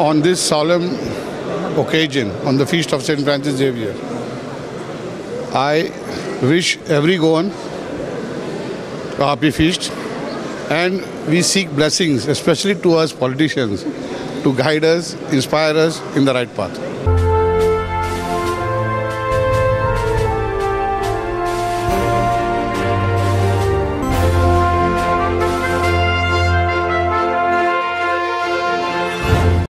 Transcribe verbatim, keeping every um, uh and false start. on this solemn occasion, on the feast of Saint Francis Xavier, I wish everyone a happy feast, and we seek blessings, especially to us politicians, to guide us, inspire us in the right path.